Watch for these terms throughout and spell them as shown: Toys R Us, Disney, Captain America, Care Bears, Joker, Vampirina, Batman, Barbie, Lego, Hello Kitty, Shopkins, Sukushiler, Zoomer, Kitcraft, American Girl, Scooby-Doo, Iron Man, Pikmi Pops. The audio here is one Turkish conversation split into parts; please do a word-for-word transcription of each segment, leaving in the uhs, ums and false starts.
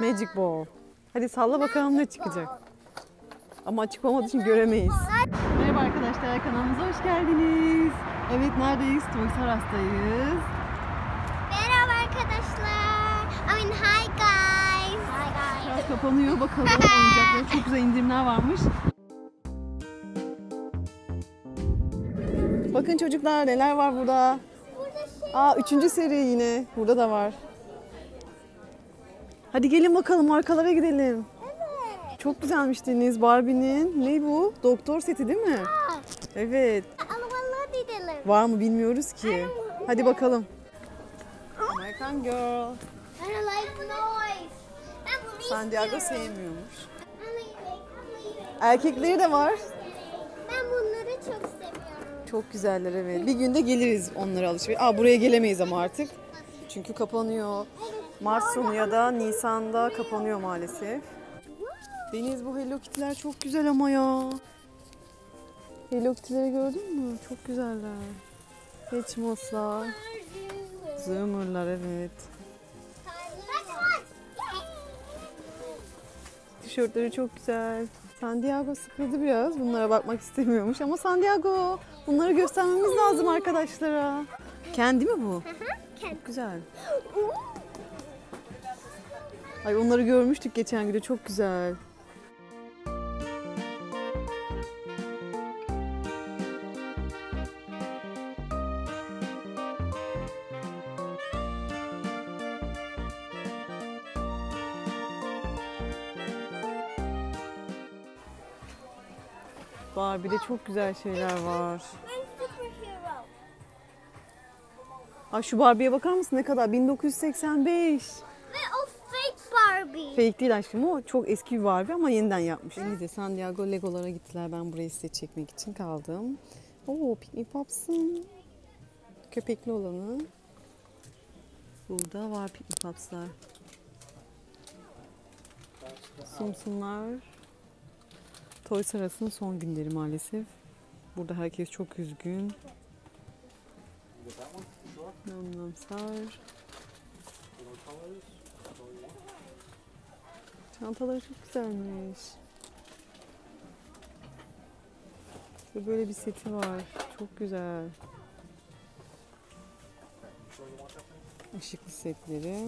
Magic Ball. Hadi salla bakalım ne çıkacak. Ama açık olmadığı için göremeyiz. Merhaba arkadaşlar, kanalımıza hoş geldiniz. Evet, neredeyiz? Toys R Us'tayız. Merhaba arkadaşlar. I mean, hi guys. Hi guys. Kapanıyor bakalım oyuncaklar. Çok güzel indirimler varmış. Bakın çocuklar, neler var burada. Aa, üçüncü seri yine. Burada da var. Hadi gelin bakalım, arkalara gidelim. Evet. Çok güzelmiş Deniz. Barbie'nin ne bu? Doktor seti değil mi? Aa. Evet. Almanlığa gidelim. Var mı bilmiyoruz ki. Hadi bakalım. American Girl. I don't like noise. San Diego sevmiyormuş. Erkekleri de var. Ben bunları çok seviyorum. Çok güzeller evet. Bir günde geliriz onlara alışveriş. Aa, buraya gelemeyiz ama artık. Çünkü kapanıyor. Mart sonu ya da Nisan'da kapanıyor maalesef. Deniz, bu Hello Kitty'ler çok güzel ama ya. Hello Kitty'leri gördün mü? Çok güzeller. Hatchmos'lar. Zoomer'lar evet. Tişörtleri çok güzel. San Diego sıkıldı biraz. Bunlara bakmak istemiyormuş ama San Diego. Bunları göstermemiz lazım arkadaşlara. Kendi mi bu? Çok güzel. Ay, onları görmüştük geçen gün de, çok güzel. Barbie de çok güzel şeyler var. Ay, şu Barbie'ye bakar mısın ne kadar? bin dokuz yüz seksen beş. Fake değil aşkım, o çok eski bir Barbie ama yeniden yapmış. Şimdi de San Diego Legolara gittiler. Ben burayı size çekmek için kaldım. Oo, Pikmi Pops'ın köpekli olanı. Burada var Pikmi Pops'lar. Sumsumlar. Toys R Us'ın son günleri maalesef. Burada herkes çok üzgün. Namlamsar. Çantaları çok güzelmiş. İşte böyle bir seti var. Çok güzel. Işıklı setleri.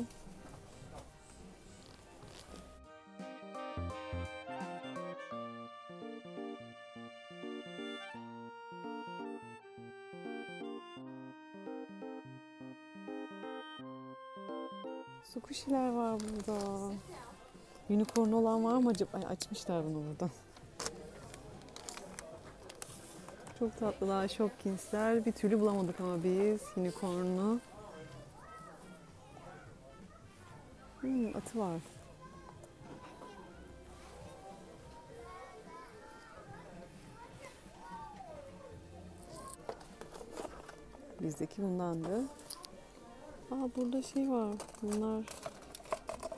Sukushiler var burada. Unicorn olan var mı acaba? Ay, açmışlar bunu buradan. Çok tatlılar. Shopkins'ler. Bir türlü bulamadık ama biz unicorn'u. Hmm, atı var. Bizdeki bundandı. Aa, burada şey var. Bunlar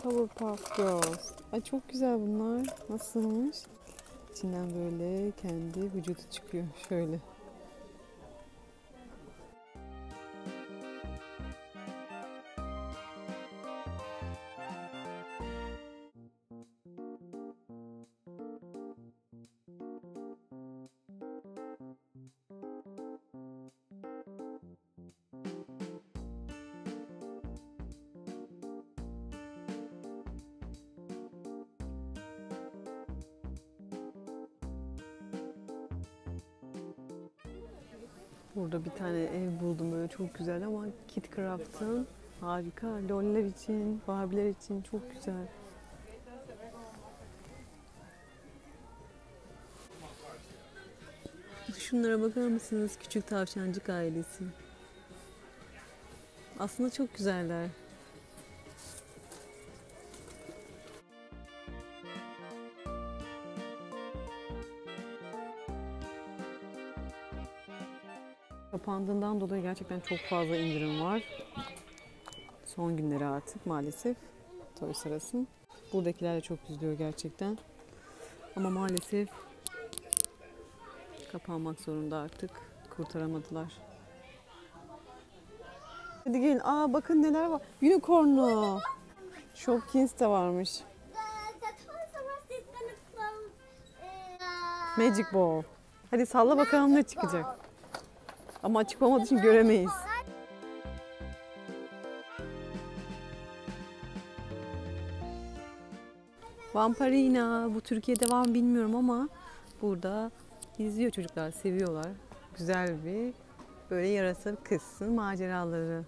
Powerpuff Girls. Ay, çok güzel bunlar. Nasılmış? İçinden böyle kendi vücudu çıkıyor. Şöyle. Burada bir tane ev buldum böyle çok güzel ama Kitcraft'ın harika. Loller için, Barbie'ler için çok güzel. Şunlara bakar mısınız? Küçük tavşancık ailesi. Aslında çok güzeller. Kapandığından dolayı gerçekten çok fazla indirim var. Son günleri artık maalesef Toys R Us'ın. Buradakiler de çok üzülüyor gerçekten. Ama maalesef kapanmak zorunda artık. Kurtaramadılar. Hadi gelin. Aa, bakın neler var. Unicornlu. Shopkins de varmış. Magic Ball. Hadi salla bakalım ne çıkacak. Ama açık olmadığı için göremeyiz. Vampirina. Bu Türkiye'de var mı bilmiyorum ama burada izliyor çocuklar, seviyorlar. Güzel bir böyle yarasa kızsın maceraları.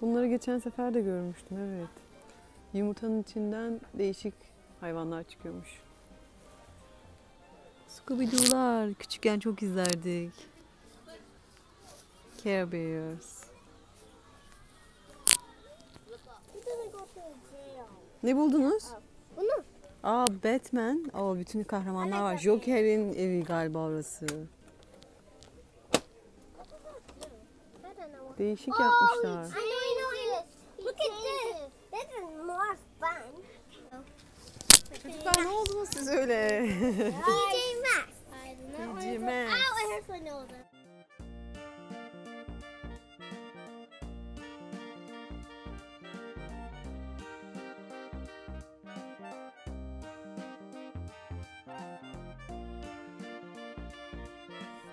Bunları geçen sefer de görmüştüm, evet. Yumurtanın içinden değişik hayvanlar çıkıyormuş. Scooby-Doo'lar. Küçükken çok izlerdik. Care Bears. Ne buldunuz? Bunu. Aa, Batman. Aa, bütün kahramanlar var. Joker'in evi galiba orası. Değişik yapmışlar. Çocuklar, ne oldu siz öyle? D J Max.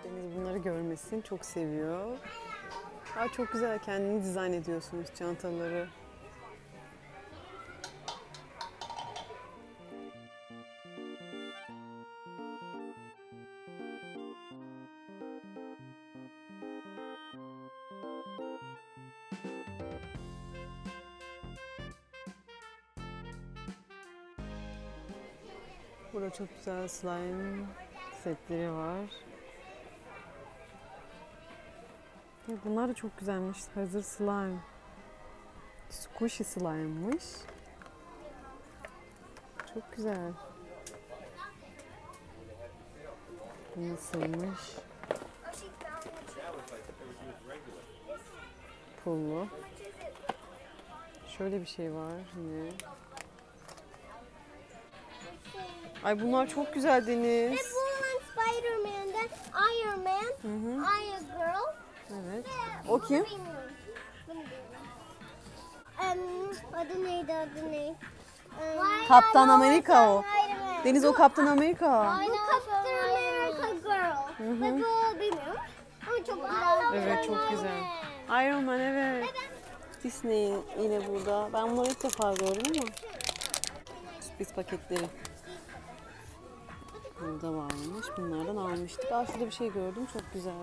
Deniz bunları görmesin, çok seviyor. Aa, çok güzel, kendini dizayn ediyorsunuz çantaları. Burada çok güzel slime setleri var. Bunlar da çok güzelmiş. Hazır slime. Squishy slime'mış. Çok güzel. Bu nasılmış? Pullu. Şöyle bir şey var yine. Ay, bunlar çok güzel Deniz. Ve bunun Spider Man'den Iron Man, hı hı. Iron Girl. Evet. Ve o kim? Um, adı neydi adı ney? Um, Kaptan Amerika o. Deniz, o Kaptan Amerika. Bu Captain America Girl. Hı hı. Ve bu bilmiyorum. Ama çok güzel. Evet, çok güzel. Iron Man, evet. Disney yine burada. Ben bunları ilk defa gördüm ama. Sürpriz paketleri. Burada varmış. Bunlardan almıştık. Aa, şurada bir şey gördüm. Çok güzel.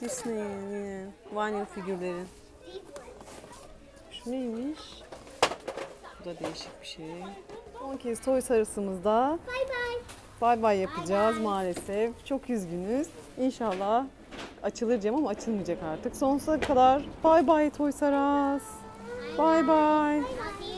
Disney'in yine vanyo figürleri. Şu neymiş? Bu da değişik bir şey. Son kez Toys R Us'ımızda bye bye, bye bye yapacağız bye bye. Maalesef. Çok üzgünüz. İnşallah açılacağım ama açılmayacak artık. Sonsuza kadar bye bye Toys R Us. Bye bye. Bye bye.